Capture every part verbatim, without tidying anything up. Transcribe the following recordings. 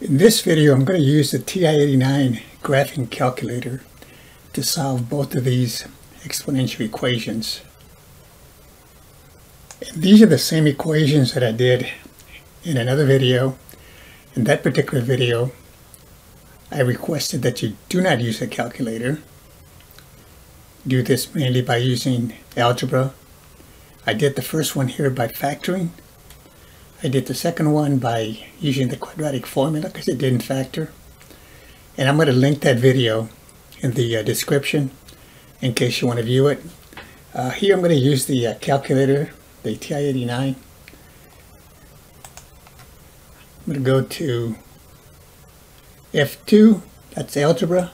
In this video, I'm going to use the T I eighty-nine graphing calculator to solve both of these exponential equations. And these are the same equations that I did in another video. In that particular video, I requested that you do not use a calculator. Do this mainly by using algebra. I did the first one here by factoring. I did the second one by using the quadratic formula because it didn't factor. And I'm going to link that video in the uh, description in case you want to view it. Uh, here I'm going to use the uh, calculator, the T I eighty-nine. I'm going to go to F two, that's algebra.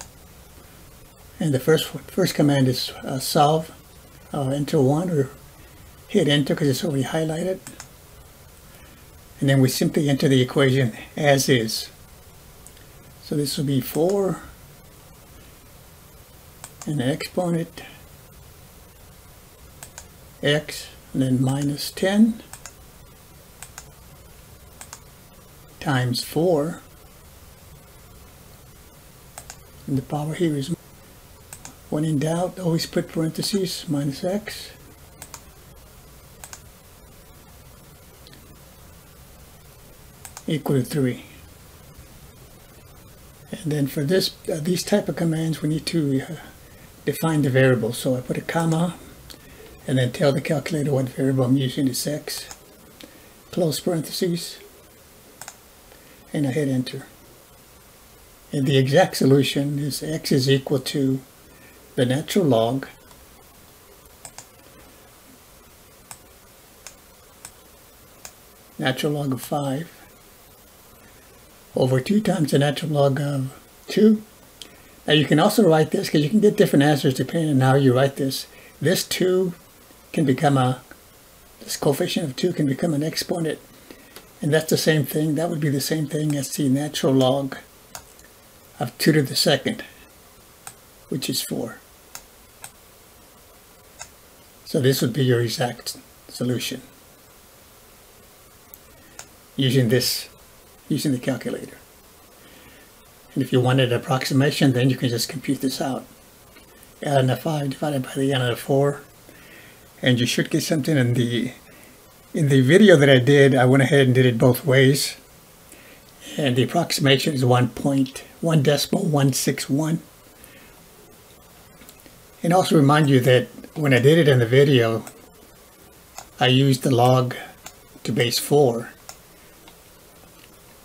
And the first, first command is uh, solve, uh, enter one, or hit enter because it's already highlighted. And then we simply enter the equation as is. So this will be four and an exponent x and then minus ten times four, and the power here is when in doubt always put parentheses minus x. Equal to three. And then for this, uh, these type of commands, we need to uh, define the variable. So I put a comma and then tell the calculator what variable I'm using is x, close parentheses, and I hit enter. And the exact solution is x is equal to the natural log natural log of five over two times the natural log of two. Now you can also write this, because you can get different answers depending on how you write this. This two can become a, this coefficient of two can become an exponent. And that's the same thing, that would be the same thing as the natural log of two to the second, which is four. So this would be your exact solution using this using the calculator. And if you wanted an approximation, then you can just compute this out. L n of five divided by the n of four, and you should get something. In the in the video that I did, I went ahead and did it both ways, and the approximation is one point one decimal one six one. And also remind you that when I did it in the video, I used the log to base four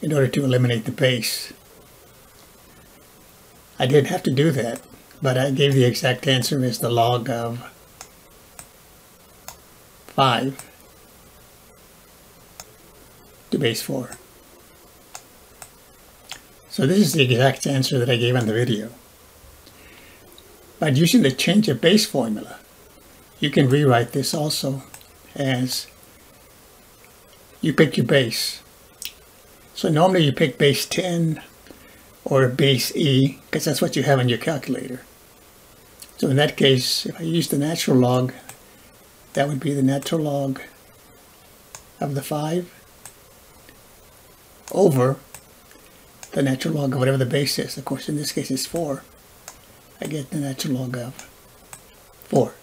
in order to eliminate the base. I didn't have to do that, but I gave the exact answer as the log of five to base four. So this is the exact answer that I gave on the video. By using the change of base formula, you can rewrite this also as you pick your base. So normally you pick base ten or base E, because that's what you have on your calculator. So in that case, if I use the natural log, that would be the natural log of the five over the natural log of whatever the base is. Of course, in this case it's four. I get the natural log of four.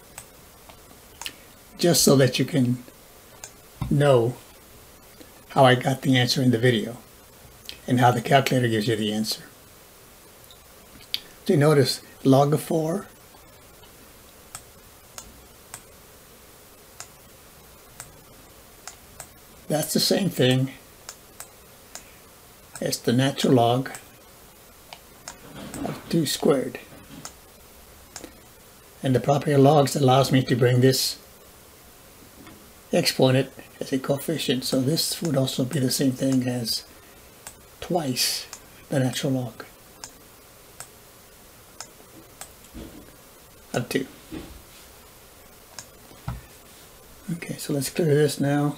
Just so that you can know how I got the answer in the video and how the calculator gives you the answer. So you notice log of four that's the same thing as the natural log of two squared, and the property of logs allows me to bring this exponent as a coefficient. So this would also be the same thing as twice the natural log of two. Okay, so let's clear this now.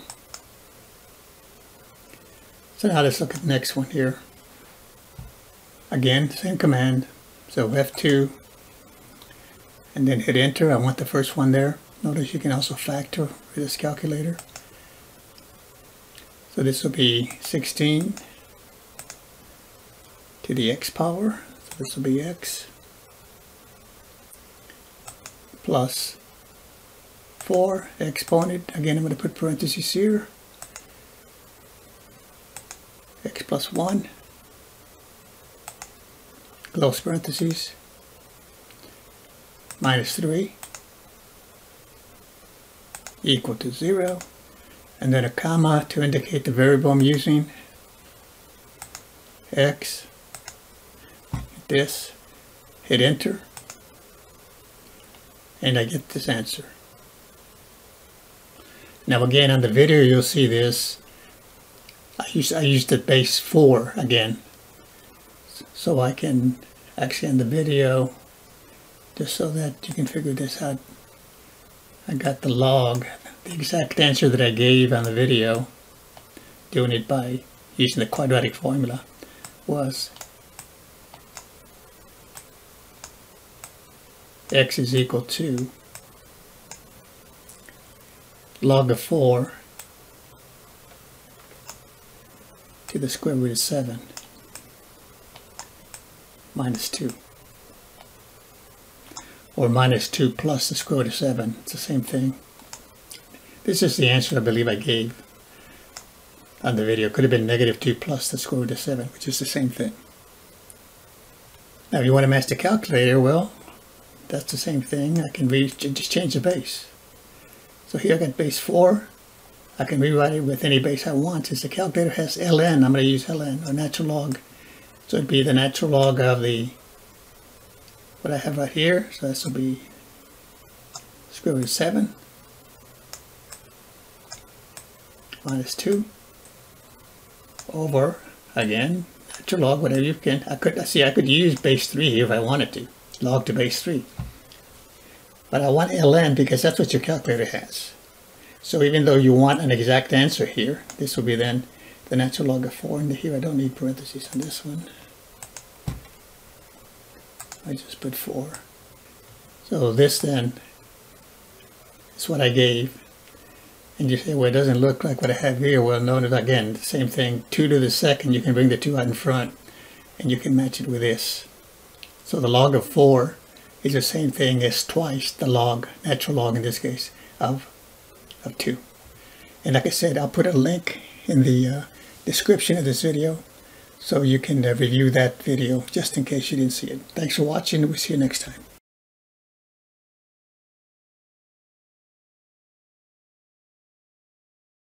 So now let's look at the next one here. Again, same command. So F two and then hit enter. I want the first one there. Notice you can also factor with this calculator. So this will be sixteen to the x power, so this will be x plus four exponent, again I'm going to put parentheses here, x plus one, close parentheses, minus three, equal to zero, and then a comma to indicate the variable I'm using, x, hit this, hit enter, and I get this answer. Now again on the video you'll see this, I used, I used the base four again, so I can actually end the video just so that you can figure this out. I got the log, the exact answer that I gave on the video, doing it by using the quadratic formula, was x is equal to log of four to the square root of seven minus two. Or minus two plus the square root of seven. It's the same thing. This is the answer I believe I gave on the video. Could have been negative two plus the square root of seven, which is the same thing. Now if you want to match the calculator, well, that's the same thing. I can re just change the base. So here I got base four. I can rewrite it with any base I want. Since the calculator has ln, I'm going to use ln, or natural log. So it'd be the natural log of the what I have right here, so this will be square root of seven minus two over, again, natural log, whatever you can. I could see I could use base three here if I wanted to, log to base three. But I want ln because that's what your calculator has. So even though you want an exact answer here, this will be then the natural log of four, and here I don't need parentheses on this one. I just put four. So this then is what I gave. And you say, well, it doesn't look like what I have here. Well, notice again, the same thing, two to the second, you can bring the two out in front and you can match it with this. So the log of four is the same thing as twice the log, natural log in this case, of, of two. And like I said, I'll put a link in the uh, description of this video, so you can uh, review that video just in case you didn't see it. Thanks for watching, and we'll see you next time.